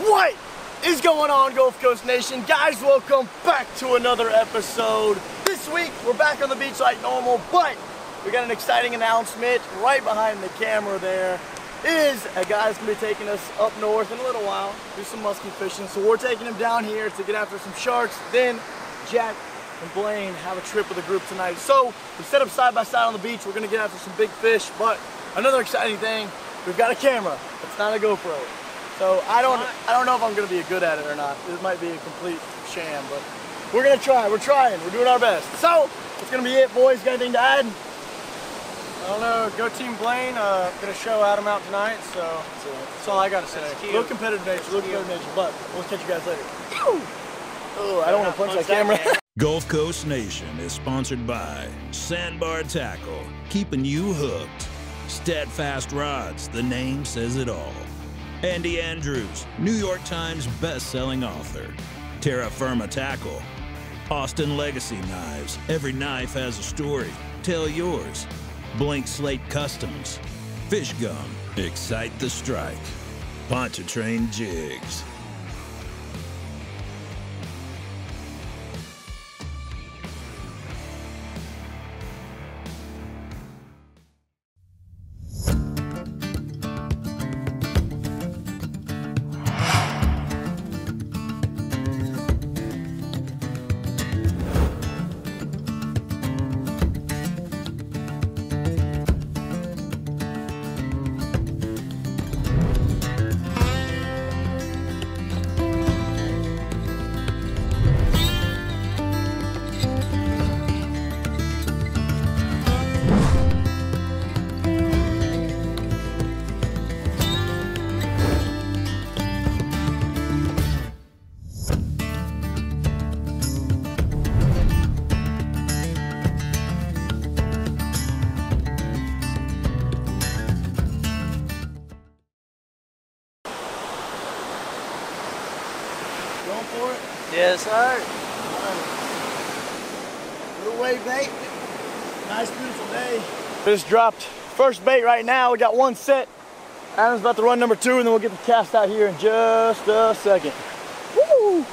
What is going on, Gulf Coast Nation? Guys, welcome back to another episode. This week, we're back on the beach like normal, but we got an exciting announcement right behind the camera. There is a guy's gonna be taking us up north in a little while, do some musky fishing. So we're taking him down here to get after some sharks. Then Jack and Blaine have a trip with a group tonight. So we set up side by side on the beach. We're gonna get after some big fish, but another exciting thing, we've got a camera. It's not a GoPro. So I don't know if I'm gonna be good at it or not. It might be a complete sham, but we're gonna try. We're trying. We're doing our best. So that's gonna be it, boys. Got anything to add? I don't know. Go Team Blaine. Gonna show Adam out tonight. So that's all I gotta say. A little competitive nature. Little competitive nature. But we'll catch you guys later. Oh, I don't want to punch that camera. Gulf Coast Nation is sponsored by Sandbar Tackle, keeping you hooked. Steadfast Rods, the name says it all. Andy Andrews, New York Times best-selling author. Terra Firma Tackle. Austin Legacy Knives, every knife has a story. Tell yours. Blank Slate Customs. Fish Gun, excite the strike. Pontchartrain Jigs. Yes, sir. Right. Little way bait. Nice, beautiful day. Just dropped first bait right now. We got one set. Adam's about to run number two, and then we'll get the cast out here in just a second. Woo!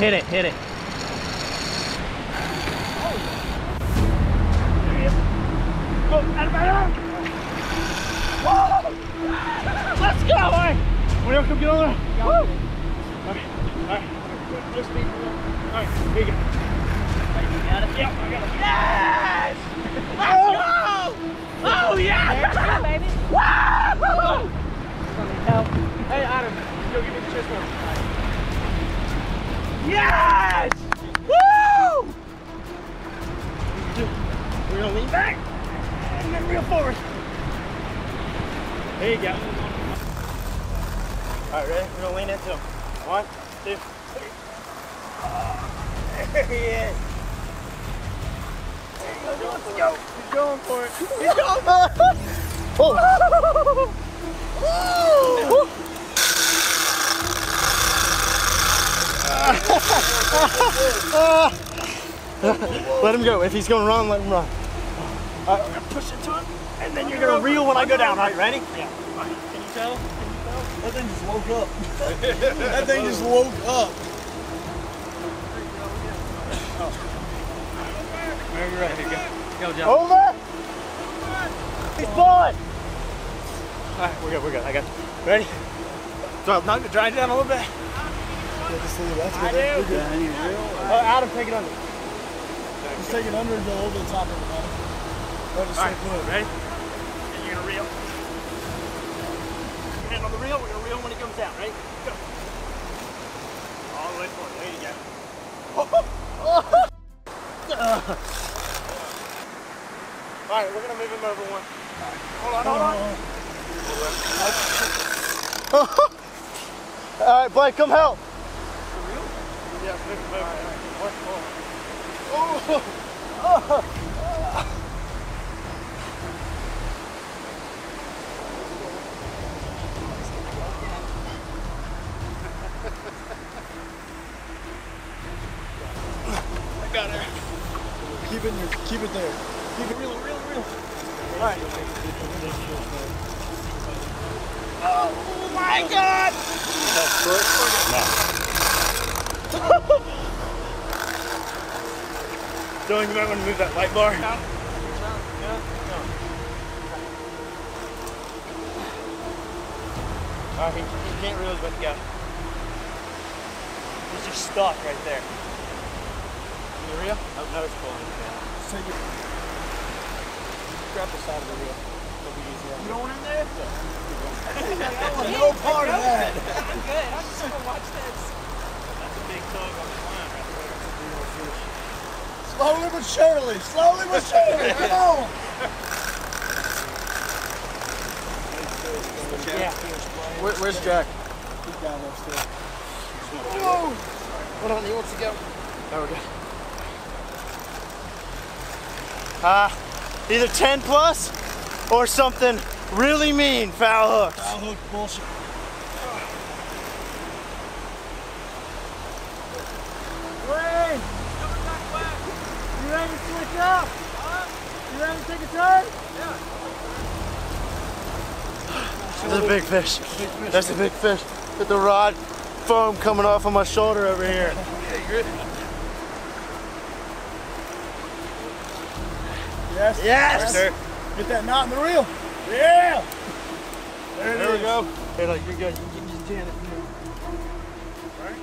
Hit it, hit it. Oh. There he is. Go, Adam. Whoa! Let's go, all right. Want to come get on there? Woo! Okay, all right. Just be. All right, here you go. You got it? Yep, I got it. Yes! Let's go! Oh, yeah! Baby. Woo! Help. Hey, Adam, go give me the chest one. Yes! Woo! We're gonna lean back and then reel forward. There you go. All right, ready? We're gonna lean into him. One, two, three. Oh, there he is. There he goes. Let's go. He's going for it. He's going for it. Oh! Woo! Let him go. If he's gonna run, let him run. All right, we're gonna push it to him, and then you're gonna reel when I go down. All right, ready? Yeah. All right. Can you tell? That thing just woke up. That thing just woke up. Very ready. Go, John. Over. He's born. All right, we're good. We're good. I got you. Ready? So I'm not gonna dry it down a little bit. I do. Adam, take it under. Just take it under and go over the top of it, Adam. Alright, ready? And you're going to reel. Hand on the reel, we're going to reel when it comes down, right? Go. All right, Blake, come help. For real? Yeah, right. I got it. Keep it in your, keep it there. Keep it real, real, real. All right. Oh my God! Dylan, you might want to move that light bar. Down. No. Alright, he can't realize what he got. He's just stuck right there. The reel? Oh, no, it's pulling it down. So you grab the side of the reel. It'll be easier. You don't want in there? Yeah. I want no part of that. I'm good. I'm just going to watch this. That's a big tug on the line right there. Slowly but surely. Slowly but surely. Come on. Yeah. Where's Jack? He's down there still. Whoa. Hold on. He wants to go. There we go. Either 10 plus or something. Really mean foul hooks. Foul hook bullshit. Wait! Coming back wet. You ready to switch up? Huh? You ready to take a turn? Yeah. There's a big fish. That's a big fish. With the rod foam coming off of my shoulder over here. Yeah, you're ready. Yes. Yes, sir. Get that knot in the reel. Yeah! There we go. Hey, like, you're good. You can just tan it. Right?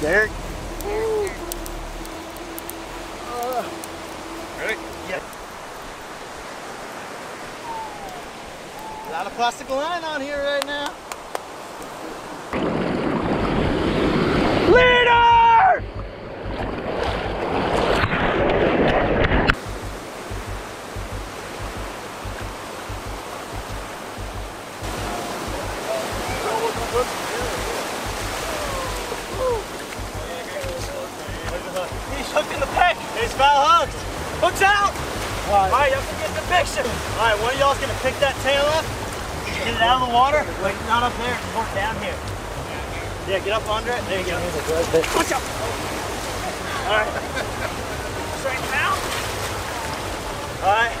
There. Ready? Yeah. A lot of plastic line on here right now. Alright, one of y'all's gonna pick that tail up, get it out of the water, like not up there, more down here. Yeah, get up under it, there you go. Watch out! Alright. Straighten it out. Alright,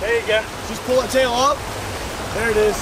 there you go. Just pull that tail up. There it is.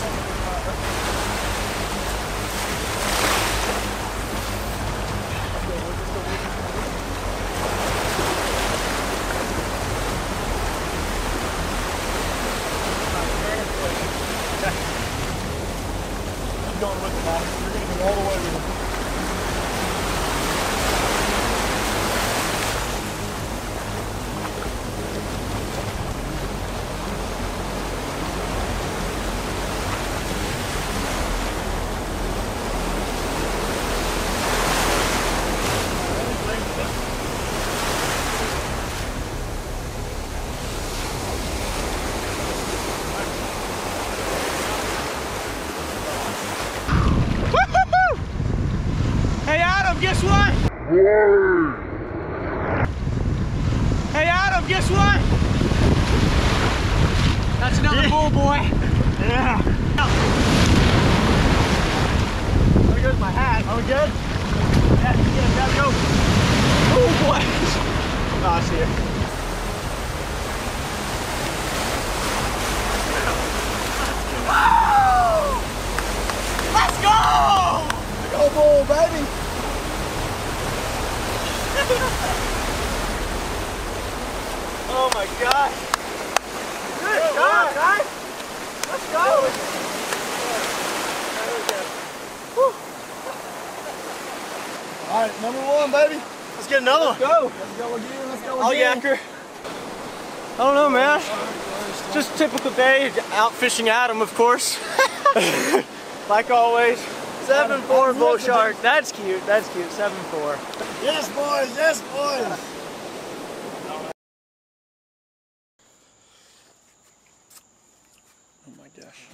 I don't know, man. Just typical day, out fishing Adam, of course. Like always. 7-4 bull shark. That's cute. That's cute. 7-4. Yes, boys. Yes, boys. Oh my gosh.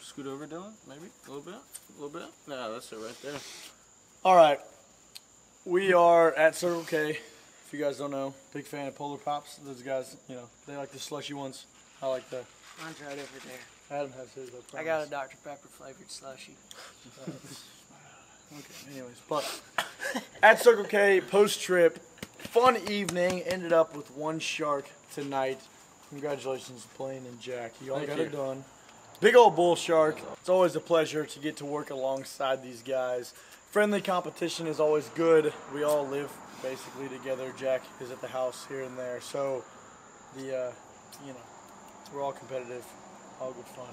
Scoot over, Dylan, maybe a little bit, No, that's it right there. All right, we are at Circle K. If you guys don't know, big fan of Polar Pops. Those guys, you know, they like the slushy ones. I like the. Mine's right over there. Adam has his. I got a Dr. Pepper flavored slushie. Okay. Anyways, but at Circle K post trip, fun evening. Ended up with one shark tonight. Congratulations, Blaine and Jack. Y'all got it done. Big old bull shark. It's always a pleasure to get to work alongside these guys. Friendly competition is always good. We all live basically together. Jack is at the house here and there, so the you know, we're all competitive, all good fun.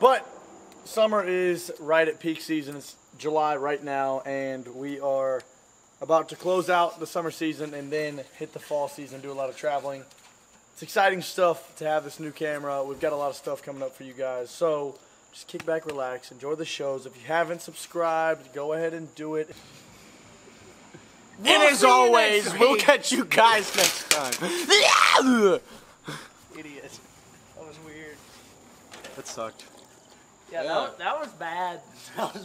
But summer is right at peak season. It's July right now, and we are about to close out the summer season and then hit the fall season, do a lot of traveling. It's exciting stuff to have this new camera. We've got a lot of stuff coming up for you guys. So just kick back, relax, enjoy the shows. If you haven't subscribed, go ahead and do it. And as always, we'll catch you guys next time. Idiot. That was weird. That sucked. Yeah, that was bad.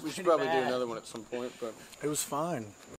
We should probably do another one at some point, but it was fine.